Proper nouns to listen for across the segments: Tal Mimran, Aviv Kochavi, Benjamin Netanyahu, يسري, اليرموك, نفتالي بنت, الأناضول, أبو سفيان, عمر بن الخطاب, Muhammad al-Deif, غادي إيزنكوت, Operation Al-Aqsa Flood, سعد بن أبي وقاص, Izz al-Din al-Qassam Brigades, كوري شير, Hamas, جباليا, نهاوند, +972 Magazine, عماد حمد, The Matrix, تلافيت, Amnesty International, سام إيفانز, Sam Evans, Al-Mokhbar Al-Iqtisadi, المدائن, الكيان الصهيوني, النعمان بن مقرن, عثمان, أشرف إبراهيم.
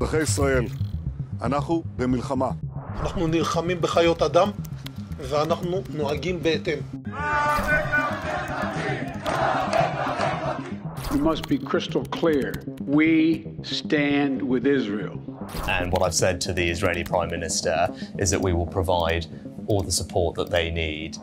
אזרחי ישראל, אנחנו במלחמה. אנחנו נלחמים בחיות אדם ואנחנו נוהגים בהתאם. We must be crystal clear. We stand with Israel. And what I've said to the Israeli Prime Minister is that we will provide all the support that they need.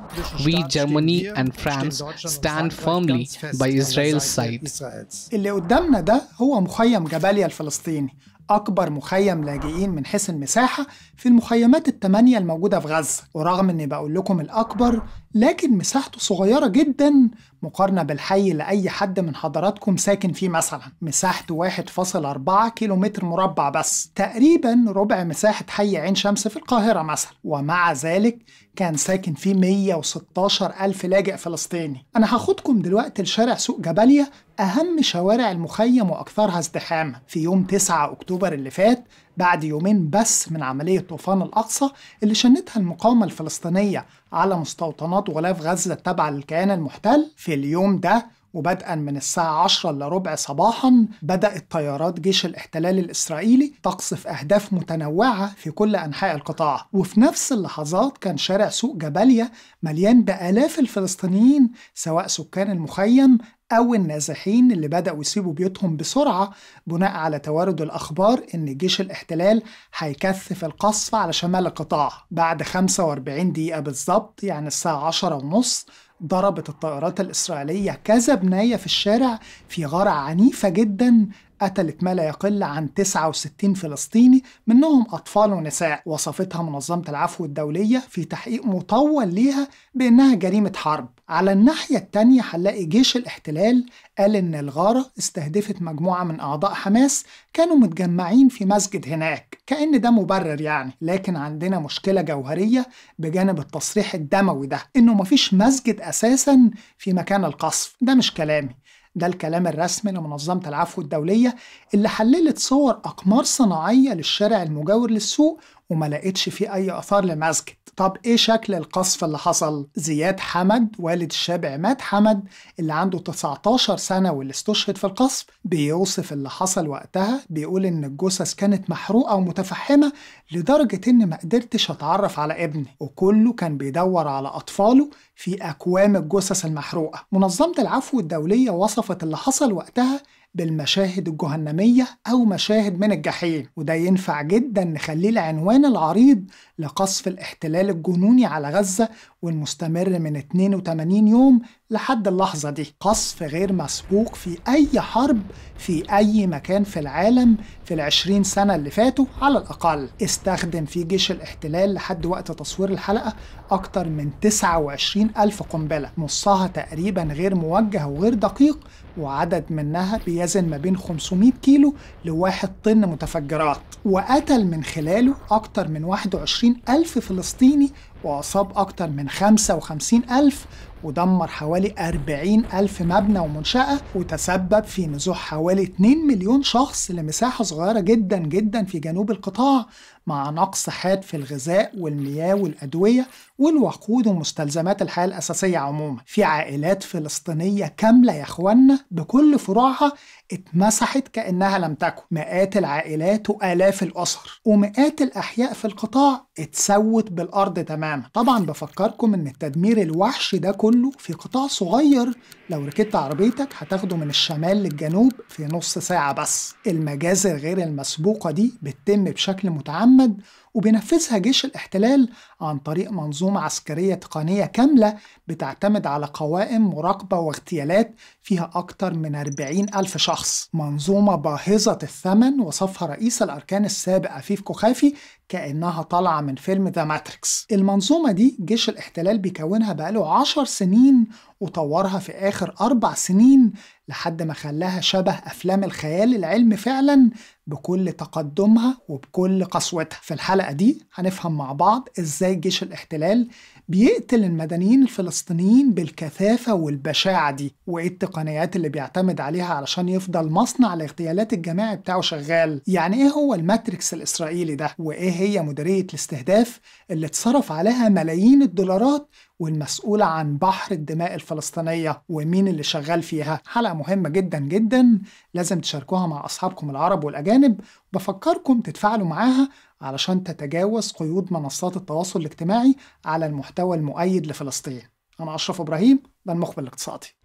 We, Germany and France, stand firmly by Israel's side. اللي قدامنا ده هو مخيم جبالي الفلسطيني، أكبر مخيم لاجئين من حيث المساحة في المخيمات ال8 الموجودة في غزة، ورغم إني بقول لكم الأكبر، لكن مساحته صغيرة جدا مقارنة بالحي اللي أي حد من حضراتكم ساكن فيه مثلا، مساحته 1.4 كيلومتر مربع بس، تقريبا ربع مساحة حي عين شمس في القاهرة مثلا، ومع ذلك كان ساكن فيه 116,000 لاجئ فلسطيني. أنا هاخدكم دلوقتي لشارع سوق جباليا، أهم شوارع المخيم وأكثرها ازدحاما. في يوم 9 أكتوبر اللي فات، بعد يومين بس من عملية طوفان الأقصى اللي شنتها المقاومة الفلسطينية على مستوطنات وغلاف غزة التابعة للكيان المحتل، في اليوم ده وبدءا من الساعة 10:15 صباحا بدأت طيارات جيش الاحتلال الإسرائيلي تقصف أهداف متنوعة في كل أنحاء القطاع، وفي نفس اللحظات كان شارع سوق جباليا مليان بآلاف الفلسطينيين سواء سكان المخيم أو النازحين اللي بدأوا يسيبوا بيوتهم بسرعة بناء على توارد الأخبار إن جيش الاحتلال هيكثف القصف على شمال القطاع. بعد 45 دقيقة بالظبط، يعني الساعة 10:30، ضربت الطائرات الإسرائيلية كذا بناية في الشارع في غارة عنيفة جدا قتلت ما لا يقل عن 69 فلسطيني منهم أطفال ونساء، وصفتها منظمة العفو الدولية في تحقيق مطول ليها بأنها جريمة حرب. على الناحية التانية هنلاقي جيش الاحتلال قال إن الغارة استهدفت مجموعة من أعضاء حماس كانوا متجمعين في مسجد هناك، كأن ده مبرر يعني، لكن عندنا مشكلة جوهرية بجانب التصريح الدموي ده، إنه مفيش مسجد أساسا في مكان القصف. ده مش كلامي، ده الكلام الرسمي لمنظمة العفو الدولية اللي حللت صور أقمار صناعية للشارع المجاور للسوق وما لقيتش فيه أي آثار لمسجد. طب إيه شكل القصف اللي حصل؟ زياد حمد والد الشاب عماد حمد اللي عنده 19 سنة واللي استشهد في القصف بيوصف اللي حصل وقتها، بيقول إن الجثث كانت محروقة ومتفحمة لدرجة إن ما قدرتش أتعرف على ابني، وكله كان بيدور على أطفاله في أكوام الجثث المحروقة. منظمة العفو الدولية وصفت اللي حصل وقتها بالمشاهد الجهنمية أو مشاهد من الجحيم، وده ينفع جدا نخليه العنوان العريض لقصف الاحتلال الجنوني على غزة والمستمر من 82 يوم لحد اللحظة دي. قصف غير مسبوق في أي حرب في أي مكان في العالم في 20 سنة اللي فاتوا على الأقل. استخدم في جيش الاحتلال لحد وقت تصوير الحلقة أكتر من 29,000 قنبلة، نصها تقريبا غير موجه وغير دقيق، وعدد منها بيزن ما بين 500 كيلو لواحد طن متفجرات، وقتل من خلاله أكتر من 21,000 فلسطيني وأصاب أكتر من 55,000 ودمر حوالي 40,000 مبنى ومنشأة، وتسبب في نزوح حوالي 2 مليون شخص لمساحة صغيرة جدا جدا في جنوب القطاع، مع نقص حاد في الغذاء والمياه والأدوية والوقود ومستلزمات الحياة الأساسية عموما. في عائلات فلسطينية كاملة يا إخوانا بكل فروعها اتمسحت كأنها لم تكن، مئات العائلات وآلاف الأسر، ومئات الأحياء في القطاع اتسوت بالأرض تماما. طبعا بفكركم إن التدمير الوحشي ده كله في قطاع صغير، لو ركبت عربيتك هتاخده من الشمال للجنوب في نص ساعة بس. المجازر غير المسبوقة دي بتتم بشكل متعمد وبينفذها جيش الاحتلال عن طريق منظومة عسكرية تقنية كاملة بتعتمد على قوائم مراقبة واغتيالات فيها أكتر من 40,000 شخص، منظومة باهظة الثمن وصفها رئيس الأركان السابق عفيف كوخافي كأنها طالعة من فيلم ذا ماتريكس. المنظومة دي جيش الاحتلال بيكونها بقاله 10 سنين وطورها في آخر 4 سنين لحد ما خلاها شبه أفلام الخيال العلمي فعلا بكل تقدمها وبكل قسوتها. في الحلقة دي هنفهم مع بعض إزاي جيش الاحتلال بيقتل المدنيين الفلسطينيين بالكثافة والبشاعة دي، وإيه التقنيات اللي بيعتمد عليها علشان يفضل مصنع الاغتيالات الجماعي بتاعه شغال، يعني إيه هو الماتريكس الإسرائيلي ده، وإيه هي مديرية الاستهداف اللي اتصرف عليها ملايين الدولارات والمسؤولة عن بحر الدماء الفلسطينية، ومين اللي شغال فيها. حلقة مهمة جدا جدا لازم تشاركوها مع أصحابكم العرب والأجانب الأجانب، بفكركم تتفاعلوا معاها علشان تتجاوز قيود منصات التواصل الاجتماعي على المحتوى المؤيد لفلسطين. أنا أشرف إبراهيم، ده المخبر الاقتصادي.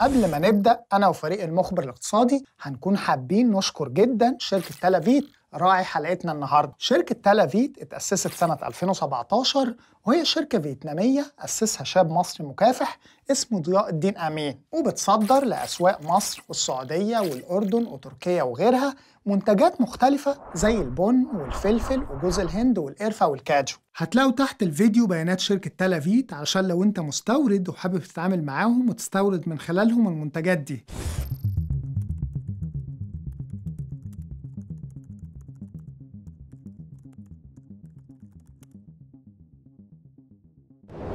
قبل ما نبدأ أنا وفريق المخبر الاقتصادي هنكون حابين نشكر جدا شركة تلافيت راعي حلقتنا النهاردة. شركة تلافيت اتأسست سنة 2017 وهي شركة فيتنامية أسسها شاب مصري مكافح اسمه ضياء الدين أمين، وبتصدر لأسواق مصر والسعودية والأردن وتركيا وغيرها منتجات مختلفة زي البن والفلفل وجوز الهند والقرفة والكاجو. هتلاقوا تحت الفيديو بيانات شركة تلافيت علشان لو انت مستورد وحابب تتعامل معاهم وتستورد من خلالهم المنتجات دي.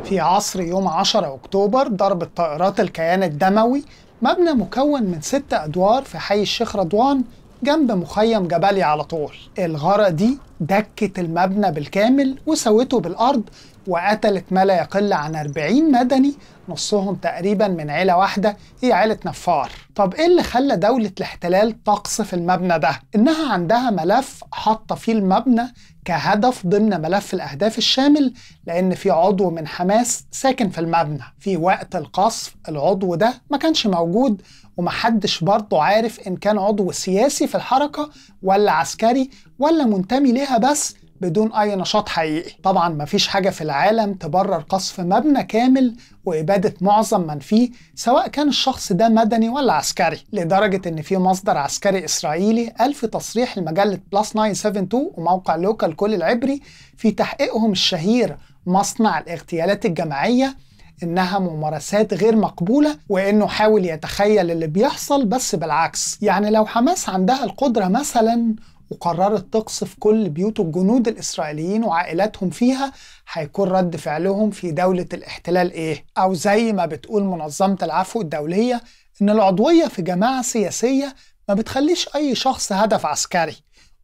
في عصر يوم 10 أكتوبر ضربت طائرات الكيان الدموي مبنى مكون من 6 أدوار في حي الشيخ رضوان جنب مخيم جبلي على طول. الغارة دي دكت المبنى بالكامل وسوته بالأرض وقتلت ما لا يقل عن 40 مدني، نصهم تقريبا من عيلة واحدة هي عيلة نفار. طب إيه اللي خلى دولة الاحتلال تقصف المبنى ده؟ إنها عندها ملف حاطة فيه المبنى كهدف ضمن ملف الأهداف الشامل، لأن في عضو من حماس ساكن في المبنى. في وقت القصف العضو ده ما كانش موجود، ومحدش برضه عارف إن كان عضو سياسي في الحركة ولا عسكري ولا منتمي ليها بس بدون أي نشاط حقيقي. طبعا مفيش حاجة في العالم تبرر قصف مبنى كامل وإبادة معظم من فيه سواء كان الشخص ده مدني ولا عسكري، لدرجة إن في مصدر عسكري إسرائيلي قال في تصريح لمجلة +972 وموقع لوكال كول العبري في تحقيقهم الشهير مصنع الاغتيالات الجماعية إنها ممارسات غير مقبولة، وإنه حاول يتخيل اللي بيحصل بس بالعكس. يعني لو حماس عندها القدرة مثلا وقررت تقصف كل بيوت الجنود الإسرائيليين وعائلاتهم فيها، هيكون رد فعلهم في دولة الاحتلال إيه؟ أو زي ما بتقول منظمة العفو الدولية إن العضوية في جماعة سياسية ما بتخليش أي شخص هدف عسكري،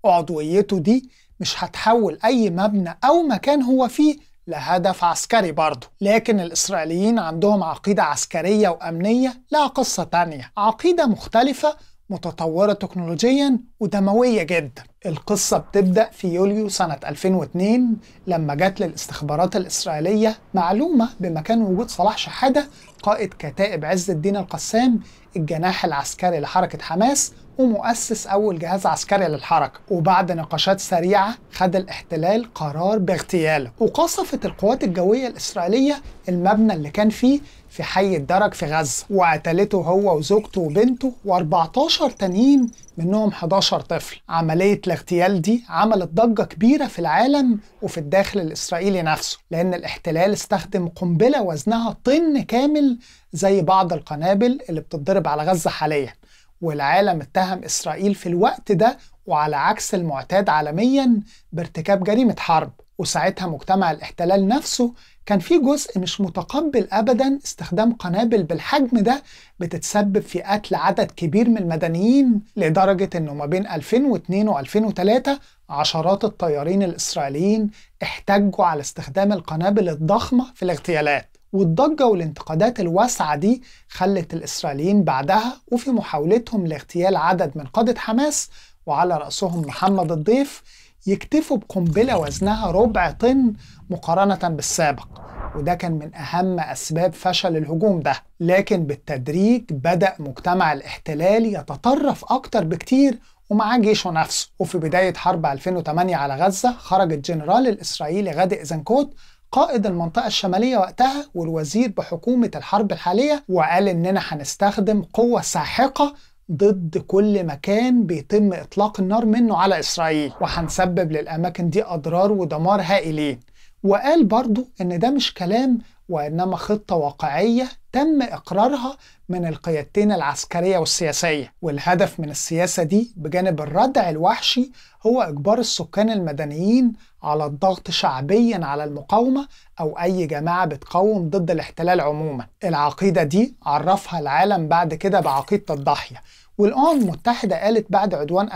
وعضويته دي مش هتحول أي مبنى أو مكان هو فيه لهدف عسكري برضه. لكن الإسرائيليين عندهم عقيدة عسكرية وأمنية لها قصة تانية، عقيدة مختلفة متطورة تكنولوجياً ودموية جداً. القصة بتبدأ في يوليو سنة 2002 لما جت للاستخبارات الإسرائيلية معلومة بمكان وجود صلاح شحادة قائد كتائب عز الدين القسام الجناح العسكري لحركة حماس ومؤسس أول جهاز عسكري للحركة. وبعد نقاشات سريعة خد الاحتلال قرار باغتياله، وقصفت القوات الجوية الإسرائيلية المبنى اللي كان فيه في حي الدرج في غزة، وقتلته هو وزوجته وبنته و14 تانيين منهم 11 طفل. عملية الاغتيال دي عملت ضجة كبيرة في العالم وفي الداخل الإسرائيلي نفسه، لأن الاحتلال استخدم قنبلة وزنها طن كامل زي بعض القنابل اللي بتتضرب على غزة حاليا، والعالم اتهم إسرائيل في الوقت ده وعلى عكس المعتاد عالميا بارتكاب جريمة حرب. وساعتها مجتمع الاحتلال نفسه كان فيه جزء مش متقبل أبدا استخدام قنابل بالحجم ده بتتسبب في قتل عدد كبير من المدنيين، لدرجة انه ما بين 2002 و2003 عشرات الطيارين الإسرائيليين احتجوا على استخدام القنابل الضخمة في الاغتيالات. والضجة والانتقادات الواسعة دي خلت الإسرائيليين بعدها وفي محاولتهم لاغتيال عدد من قادة حماس وعلى رأسهم محمد الضيف يكتفوا بقنبلة وزنها ربع طن مقارنة بالسابق، وده كان من أهم أسباب فشل الهجوم ده. لكن بالتدريج بدأ مجتمع الاحتلال يتطرف أكتر بكتير ومعاه جيشه نفسه. وفي بداية حرب 2008 على غزة خرج الجنرال الإسرائيلي غادي إيزنكوت قائد المنطقة الشمالية وقتها والوزير بحكومة الحرب الحالية وقال إننا هنستخدم قوة ساحقة ضد كل مكان بيتم إطلاق النار منه على إسرائيل، وهنسبب للأماكن دي أضرار ودمار هائلين. وقال برضو إن ده مش كلام وإنما خطة واقعية تم إقرارها من القيادتين العسكرية والسياسية. والهدف من السياسة دي بجانب الردع الوحشي هو إجبار السكان المدنيين على الضغط شعبيا على المقاومة أو أي جماعة بتقاوم ضد الاحتلال عموما. العقيدة دي عرفها العالم بعد كده بعقيدة الضاحية. والأمم المتحدة قالت بعد عدوان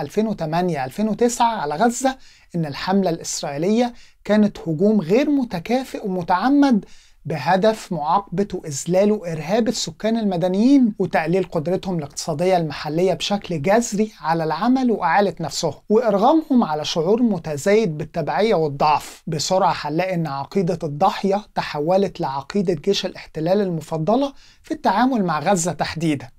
2008-2009 على غزة إن الحملة الإسرائيلية كانت هجوم غير متكافئ ومتعمد بهدف معاقبة وإذلال وإرهاب السكان المدنيين وتقليل قدرتهم الاقتصادية المحلية بشكل جذري على العمل وإعالة نفسهم وإرغامهم على شعور متزايد بالتبعية والضعف. بسرعة هنلاقي إن عقيدة الضاحية تحولت لعقيدة جيش الاحتلال المفضلة في التعامل مع غزة تحديدا.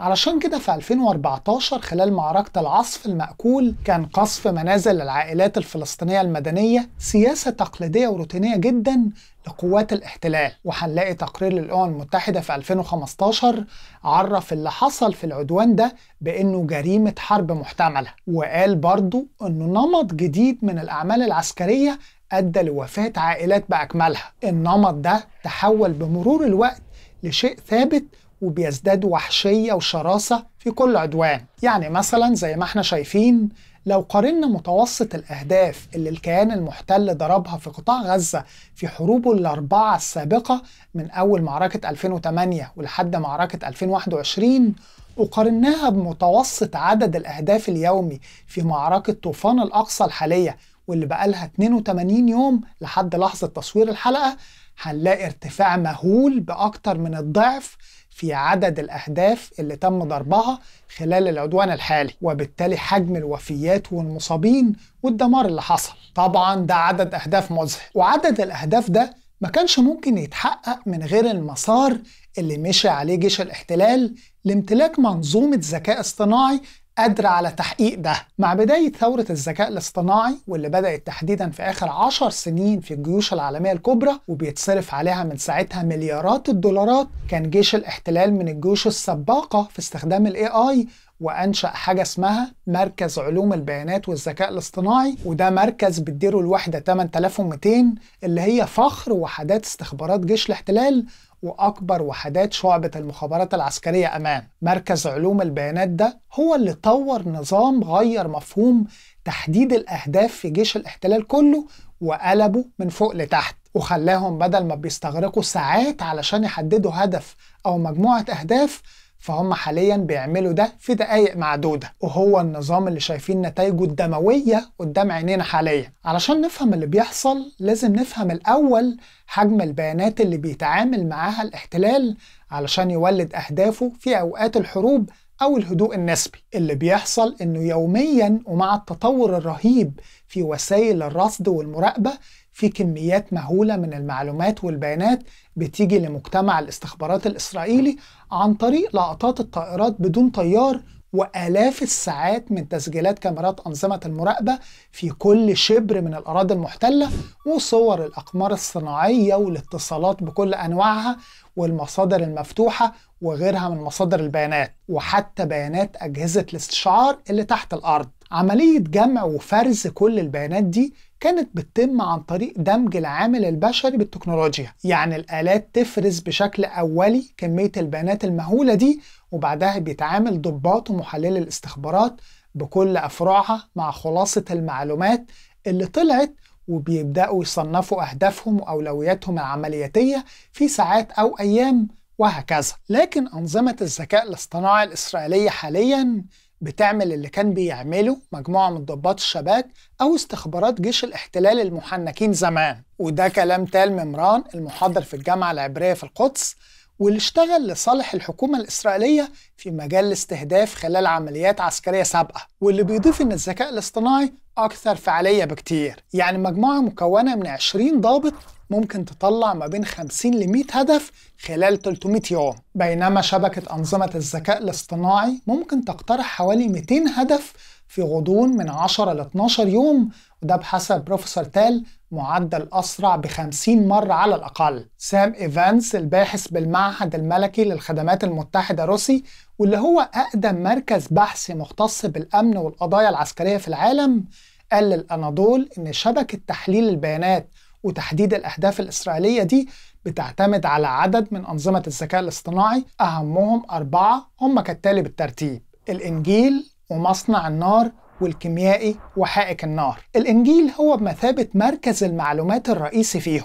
علشان كده في 2014 خلال معركة العصف المأكول كان قصف منازل العائلات الفلسطينية المدنية سياسة تقليدية وروتينية جدا لقوات الاحتلال. وهنلاقي تقرير للأمم المتحدة في 2015 عرف اللي حصل في العدوان ده بأنه جريمة حرب محتملة، وقال برضو أنه نمط جديد من الأعمال العسكرية أدى لوفاة عائلات بأكملها. النمط ده تحول بمرور الوقت لشيء ثابت وبيزداد وحشية وشراسة في كل عدوان. يعني مثلا زي ما احنا شايفين لو قارنا متوسط الأهداف اللي الكيان المحتل ضربها في قطاع غزة في حروبه الأربعة السابقة من أول معركة 2008 ولحد معركة 2021 وقارناها بمتوسط عدد الأهداف اليومي في معركة طوفان الأقصى الحالية واللي بقالها 82 يوم لحد لحظة تصوير الحلقة، هنلاقي ارتفاع مهول بأكتر من الضعف في عدد الأهداف اللي تم ضربها خلال العدوان الحالي، وبالتالي حجم الوفيات والمصابين والدمار اللي حصل. طبعا ده عدد أهداف مذهل، وعدد الأهداف ده ما كانش ممكن يتحقق من غير المسار اللي مشى عليه جيش الاحتلال لامتلاك منظومة ذكاء اصطناعي قادرة على تحقيق ده. مع بداية ثورة الذكاء الاصطناعي واللي بدأت تحديدا في آخر 10 سنين في الجيوش العالمية الكبرى وبيتصرف عليها من ساعتها مليارات الدولارات، كان جيش الاحتلال من الجيوش السباقة في استخدام ال AI وأنشأ حاجة اسمها مركز علوم البيانات والذكاء الاصطناعي، وده مركز بتديره الوحدة 8200 اللي هي فخر وحدات استخبارات جيش الاحتلال وأكبر وحدات شعبة المخابرات العسكرية أمام. مركز علوم البيانات ده هو اللي طور نظام غير مفهوم تحديد الأهداف في جيش الاحتلال كله وقلبه من فوق لتحت، وخلاهم بدل ما بيستغرقوا ساعات علشان يحددوا هدف أو مجموعة أهداف فهم حاليا بيعملوا ده في دقايق معدودة، وهو النظام اللي شايفين نتائجه الدموية قدام عينينا حاليا. علشان نفهم اللي بيحصل لازم نفهم الأول حجم البيانات اللي بيتعامل معاها الاحتلال علشان يولد أهدافه في أوقات الحروب أو الهدوء النسبي. اللي بيحصل إنه يوميا ومع التطور الرهيب في وسائل الرصد والمراقبة في كميات مهولة من المعلومات والبيانات بتيجي لمجتمع الاستخبارات الإسرائيلي عن طريق لقطات الطائرات بدون طيار وآلاف الساعات من تسجيلات كاميرات أنظمة المراقبة في كل شبر من الأراضي المحتلة وصور الأقمار الصناعية والاتصالات بكل أنواعها والمصادر المفتوحة وغيرها من مصادر البيانات وحتى بيانات أجهزة الاستشعار اللي تحت الأرض. عملية جمع وفرز كل البيانات دي كانت بتتم عن طريق دمج العامل البشري بالتكنولوجيا. يعني الآلات تفرز بشكل أولي كمية البيانات المهولة دي وبعدها بيتعامل ضباط ومحلل الاستخبارات بكل أفرعها مع خلاصة المعلومات اللي طلعت وبيبدأوا يصنفوا أهدافهم وأولوياتهم العملياتية في ساعات أو أيام وهكذا. لكن أنظمة الذكاء الاصطناعي الإسرائيلية حالياً بتعمل اللي كان بيعمله مجموعة من ضباط الشباك أو استخبارات جيش الاحتلال المحنكين زمان، وده كلام تال ممران المحاضر في الجامعة العبرية في القدس واللي اشتغل لصالح الحكومة الإسرائيلية في مجال الاستهداف خلال عمليات عسكرية سابقة، واللي بيضيف إن الذكاء الاصطناعي أكثر فعالية بكتير. يعني مجموعة مكونة من 20 ضابط ممكن تطلع ما بين 50 ل 100 هدف خلال 300 يوم، بينما شبكة أنظمة الذكاء الاصطناعي ممكن تقترح حوالي 200 هدف في غضون من 10 ل 12 يوم، وده بحسب بروفيسور تال معدل أسرع ب 50 مرة على الأقل. سام إيفانس الباحث بالمعهد الملكي للخدمات المتحدة الروسي واللي هو أقدم مركز بحثي مختص بالأمن والقضايا العسكرية في العالم قال للأناضول إن شبكة تحليل البيانات وتحديد الأهداف الإسرائيلية دي بتعتمد على عدد من أنظمة الذكاء الاصطناعي، أهمهم 4 هم كالتالي بالترتيب: الإنجيل ومصنع النار والكيميائي وحائك النار. الإنجيل هو بمثابة مركز المعلومات الرئيسي فيهم،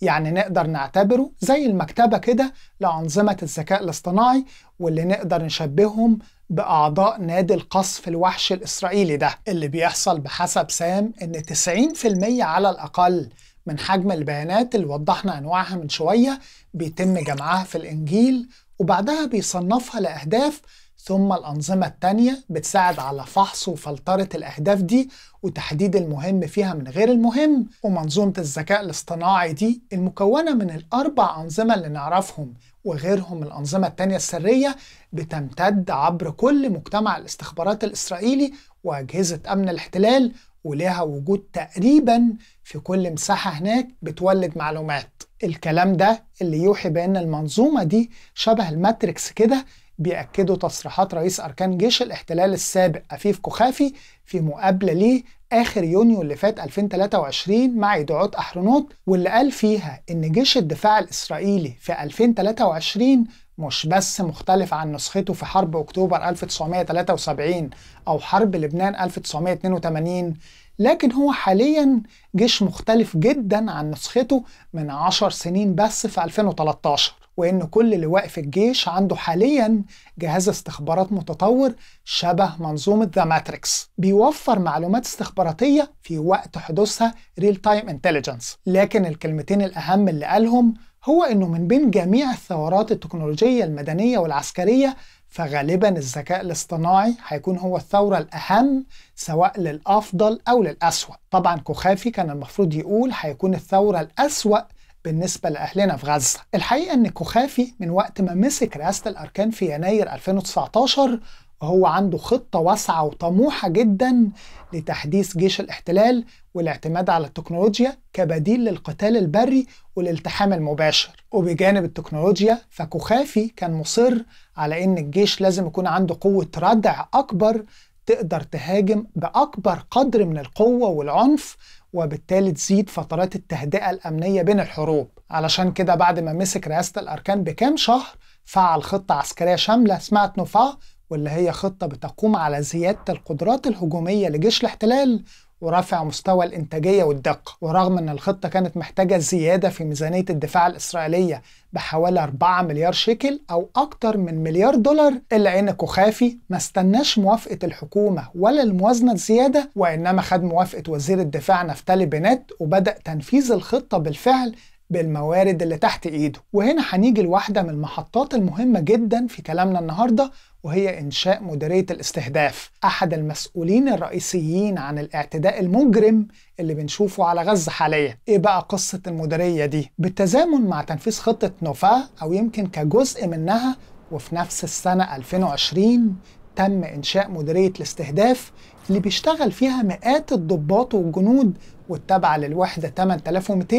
يعني نقدر نعتبره زي المكتبة كده لأنظمة الذكاء الاصطناعي، واللي نقدر نشبههم بأعضاء نادي القصف الوحش الإسرائيلي ده، اللي بيحصل بحسب سام إن 90% على الأقل من حجم البيانات اللي وضحنا أنواعها من شوية بيتم جمعها في الإنجيل وبعدها بيصنفها لأهداف، ثم الأنظمة التانية بتساعد على فحص وفلترة الأهداف دي وتحديد المهم فيها من غير المهم. ومنظومة الذكاء الاصطناعي دي المكونة من ال4 أنظمة اللي نعرفهم وغيرهم، الأنظمة التانية السرية، بتمتد عبر كل مجتمع الاستخبارات الإسرائيلي وأجهزة أمن الاحتلال، ولها وجود تقريبا في كل مساحة هناك بتولد معلومات. الكلام ده اللي يوحي بأن المنظومة دي شبه الماتريكس كده، بيأكدوا تصريحات رئيس أركان جيش الاحتلال السابق أفيف كوخافي في مقابلة ليه آخر يونيو اللي فات 2023 مع يدعوت أحرنوت، واللي قال فيها إن جيش الدفاع الإسرائيلي في 2023 مش بس مختلف عن نسخته في حرب أكتوبر 1973 أو حرب لبنان 1982، لكن هو حاليا جيش مختلف جدا عن نسخته من 10 سنين بس في 2013، وإن كل لواء في الجيش عنده حالياً جهاز استخبارات متطور شبه منظومة The Matrix بيوفر معلومات استخباراتية في وقت حدوثها Real Time Intelligence. لكن الكلمتين الأهم اللي قالهم هو إنه من بين جميع الثورات التكنولوجية المدنية والعسكرية فغالباً الذكاء الاصطناعي هيكون هو الثورة الأهم، سواء للأفضل أو للأسوأ. طبعاً كوخافي كان المفروض يقول هيكون الثورة الأسوأ بالنسبة لأهلنا في غزة. الحقيقة إن كوخافي من وقت ما مسك رئاسة الأركان في يناير 2019 وهو عنده خطة واسعة وطموحة جدا لتحديث جيش الاحتلال والاعتماد على التكنولوجيا كبديل للقتال البري والالتحام المباشر. وبجانب التكنولوجيا فكوخافي كان مصر على إن الجيش لازم يكون عنده قوة ردع أكبر تقدر تهاجم بأكبر قدر من القوة والعنف، وبالتالي تزيد فترات التهدئة الأمنية بين الحروب. علشان كده بعد ما مسك رئاسة الأركان بكام شهر فعل خطة عسكرية شاملة اسمها تنوفا، واللي هي خطة بتقوم على زيادة القدرات الهجومية لجيش الاحتلال ورفع مستوى الإنتاجية والدقة. ورغم أن الخطة كانت محتاجة زيادة في ميزانية الدفاع الإسرائيلية بحوالي 4 مليار شيكل أو أكتر من $1 مليار، إلا أن كوخافي ما استناش موافقة الحكومة ولا الموازنة الزيادة، وإنما خد موافقة وزير الدفاع نفتالي بنت وبدأ تنفيذ الخطة بالفعل بالموارد اللي تحت إيده. وهنا هنيجي لواحدة من المحطات المهمة جدا في كلامنا النهاردة، وهي إنشاء مديرية الاستهداف، أحد المسؤولين الرئيسيين عن الاعتداء المجرم اللي بنشوفه على غزة حاليا. إيه بقى قصة المديرية دي؟ بالتزامن مع تنفيذ خطة نوفا أو يمكن كجزء منها، وفي نفس السنة 2020 تم إنشاء مديرية الاستهداف اللي بيشتغل فيها مئات الضباط والجنود والتابعة للوحدة 8200،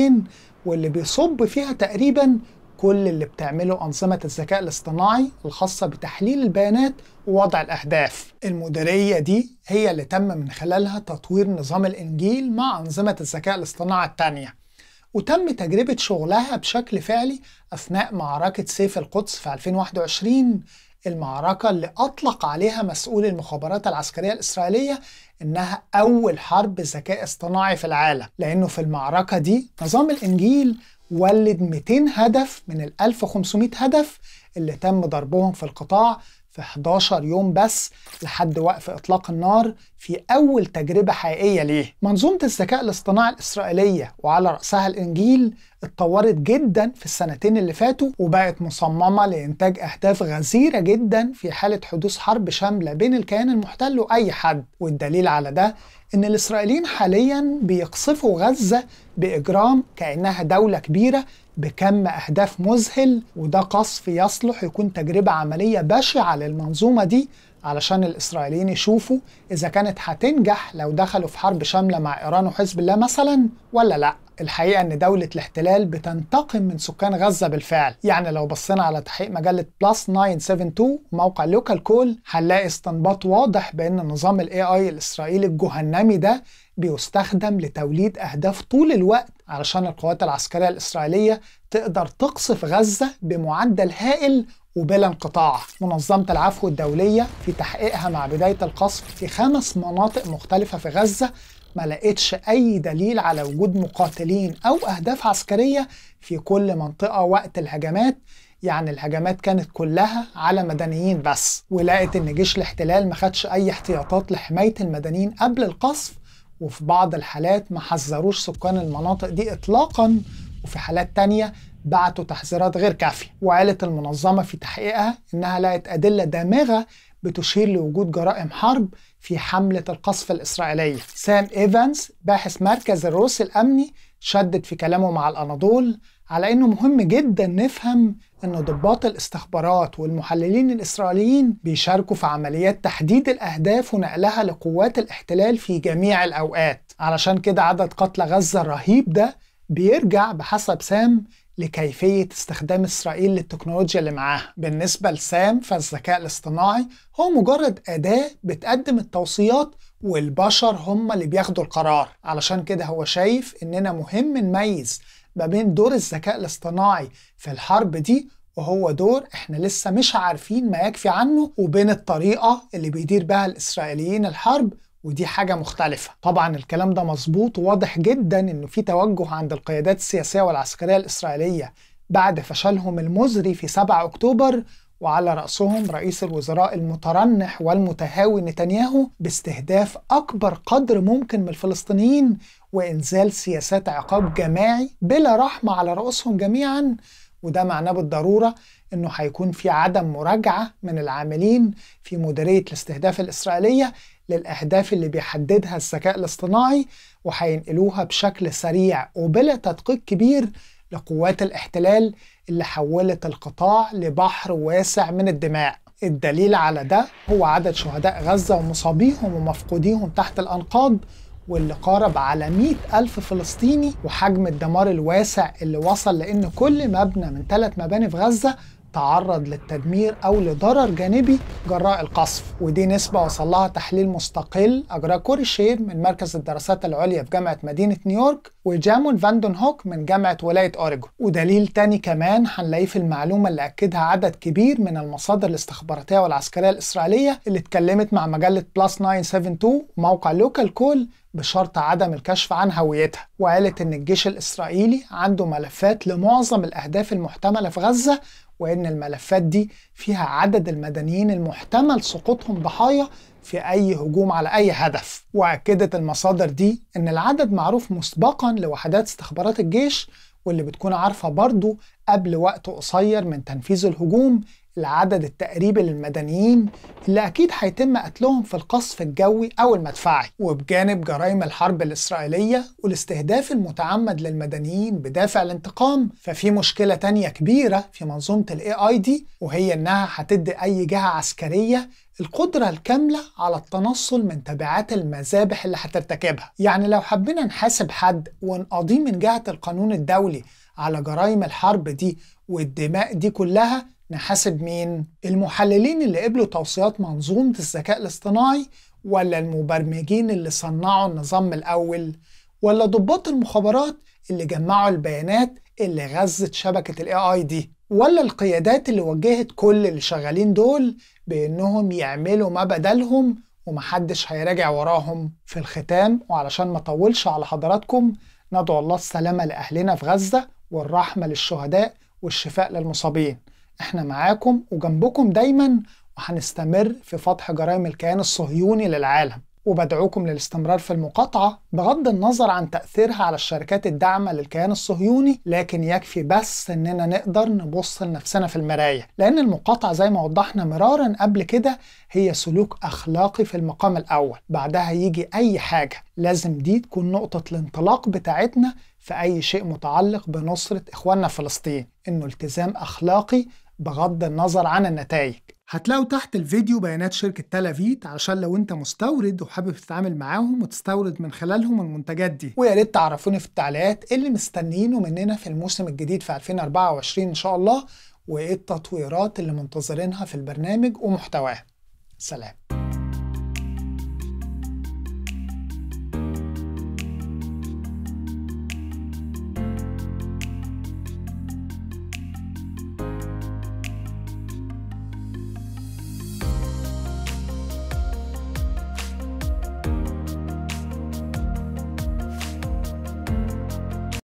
واللي بيصب فيها تقريباً كل اللي بتعمله أنظمة الذكاء الاصطناعي الخاصة بتحليل البيانات ووضع الأهداف. المديرية دي هي اللي تم من خلالها تطوير نظام الإنجيل مع أنظمة الذكاء الاصطناعي التانية، وتم تجربة شغلها بشكل فعلي أثناء معركة سيف القدس في 2021، المعركة اللي أطلق عليها مسؤول المخابرات العسكرية الإسرائيلية إنها أول حرب ذكاء اصطناعي في العالم، لأنه في المعركة دي نظام الإنجيل ولد 200 هدف من ال 1500 هدف اللي تم ضربهم في القطاع في 11 يوم بس لحد وقف إطلاق النار في أول تجربة حقيقية ليه. منظومة الذكاء الاصطناعي الإسرائيلية وعلى رأسها الإنجيل اتطورت جدا في السنتين اللي فاتوا، وبقت مصممة لإنتاج أهداف غزيرة جدا في حالة حدوث حرب شاملة بين الكيان المحتل وأي حد. والدليل على ده إن الإسرائيليين حاليا بيقصفوا غزة بإجرام كأنها دولة كبيرة بكم أهداف مذهل، وده قصف يصلح يكون تجربة عملية بشعة للمنظومة دي علشان الإسرائيليين يشوفوا إذا كانت هتنجح لو دخلوا في حرب شاملة مع إيران وحزب الله مثلا ولا لأ. الحقيقة إن دولة الاحتلال بتنتقم من سكان غزة بالفعل، يعني لو بصينا على تحقيق مجلة +972 وموقع لوكال كول هنلاقي استنباط واضح بأن نظام ال AI الإسرائيلي الجهنمي ده بيستخدم لتوليد أهداف طول الوقت علشان القوات العسكرية الإسرائيلية تقدر تقصف غزة بمعدل هائل وبلا انقطاع. منظمة العفو الدولية في تحقيقها مع بداية القصف في 5 مناطق مختلفة في غزة ما لقيتش أي دليل على وجود مقاتلين أو أهداف عسكرية في كل منطقة وقت الهجمات، يعني الهجمات كانت كلها على مدنيين بس، ولقت إن جيش الاحتلال ما خدش أي احتياطات لحماية المدنيين قبل القصف، وفي بعض الحالات ما حذروش سكان المناطق دي إطلاقاً، وفي حالات تانية بعتوا تحذيرات غير كافية. وقالت المنظمة في تحقيقها إنها لقت أدلة دامغة بتشير لوجود جرائم حرب في حملة القصف الإسرائيلية. سام إيفانز باحث مركز الروس الأمني شدد في كلامه مع الأناضول على إنه مهم جدا نفهم إن ضباط الاستخبارات والمحللين الإسرائيليين بيشاركوا في عمليات تحديد الأهداف ونقلها لقوات الاحتلال في جميع الأوقات، علشان كده عدد قتلى غزة الرهيب ده بيرجع بحسب سام لكيفية استخدام إسرائيل للتكنولوجيا اللي معاها. بالنسبة لسام فالذكاء الاصطناعي هو مجرد أداة بتقدم التوصيات والبشر هم اللي بياخدوا القرار، علشان كده هو شايف إننا مهم نميز ما بين دور الذكاء الاصطناعي في الحرب دي وهو دور احنا لسه مش عارفين ما يكفي عنه، وبين الطريقة اللي بيدير بها الإسرائيليين الحرب، ودي حاجة مختلفة. طبعا الكلام ده مظبوط وواضح جدا انه في توجه عند القيادات السياسية والعسكرية الإسرائيلية بعد فشلهم المزري في 7 أكتوبر، وعلى رأسهم رئيس الوزراء المترنح والمتهاوي نتنياهو باستهداف أكبر قدر ممكن من الفلسطينيين وإنزال سياسات عقاب جماعي بلا رحمة على رؤوسهم جميعا، وده معناه بالضرورة إنه هيكون في عدم مراجعة من العاملين في مديرية الاستهداف الإسرائيلية للأهداف اللي بيحددها الذكاء الاصطناعي، وهينقلوها بشكل سريع وبلا تدقيق كبير لقوات الاحتلال اللي حولت القطاع لبحر واسع من الدماء. الدليل على ده هو عدد شهداء غزة ومصابيهم ومفقوديهم تحت الأنقاض واللي قارب على 100,000 فلسطيني، وحجم الدمار الواسع اللي وصل لأن كل مبنى من 3 مباني في غزة تعرض للتدمير أو لضرر جانبي جراء القصف، ودي نسبة وصلها تحليل مستقل أجراه كوري شير من مركز الدراسات العليا في جامعة مدينة نيويورك وجامون فاندون هوك من جامعة ولاية أوريجون. ودليل تاني كمان هنلاقيه في المعلومة اللي أكدها عدد كبير من المصادر الاستخباراتية والعسكرية الإسرائيلية اللي اتكلمت مع مجلة +972 وموقع لوكال كول بشرط عدم الكشف عن هويتها، وقالت إن الجيش الإسرائيلي عنده ملفات لمعظم الأهداف المحتملة في غزة، وإن الملفات دي فيها عدد المدنيين المحتمل سقوطهم ضحايا في أي هجوم على أي هدف. وأكدت المصادر دي إن العدد معروف مسبقاً لوحدات استخبارات الجيش، واللي بتكون عارفة برضو قبل وقت قصير من تنفيذ الهجوم العدد التقريبي للمدنيين اللي أكيد هيتم قتلهم في القصف الجوي أو المدفعي. وبجانب جرائم الحرب الإسرائيلية والاستهداف المتعمد للمدنيين بدافع الانتقام، ففي مشكلة تانية كبيرة في منظومة ال AI دي، وهي إنها هتدي أي جهة عسكرية القدرة الكاملة على التنصل من تبعات المذابح اللي هترتكبها. يعني لو حبينا نحاسب حد ونقضيه من جهة القانون الدولي على جرائم الحرب دي والدماء دي كلها، نحاسب مين؟ المحللين اللي قبلوا توصيات منظومة الذكاء الاصطناعي، ولا المبرمجين اللي صنعوا النظام الأول، ولا ضباط المخابرات اللي جمعوا البيانات اللي غذت شبكة ال AI دي، ولا القيادات اللي وجهت كل اللي شغالين دول بإنهم يعملوا ما بدلهم ومحدش هيراجع وراهم؟ في الختام، وعلشان ما طولش على حضراتكم، ندعو الله السلامة لأهلنا في غزة والرحمة للشهداء والشفاء للمصابين. احنا معاكم وجنبكم دايما، وهنستمر في فتح جرائم الكيان الصهيوني للعالم، وبدعوكم للاستمرار في المقاطعة بغض النظر عن تأثيرها على الشركات الداعمة للكيان الصهيوني، لكن يكفي بس إننا نقدر نبص لنفسنا في المراية، لأن المقاطعة زي ما وضحنا مرارا قبل كده هي سلوك أخلاقي في المقام الأول، بعدها يجي أي حاجة. لازم دي تكون نقطة الانطلاق بتاعتنا في أي شيء متعلق بنصرة إخواننا فلسطين، إنه التزام أخلاقي بغض النظر عن النتائج. هتلاقوا تحت الفيديو بيانات شركة تلافيت علشان لو انت مستورد وحابب تتعامل معاهم وتستورد من خلالهم المنتجات دي. ويا ريت تعرفوني في التعليقات اللي مستنيينه مننا في الموسم الجديد في 2024 ان شاء الله، وايه التطويرات اللي منتظرينها في البرنامج ومحتواه. سلام.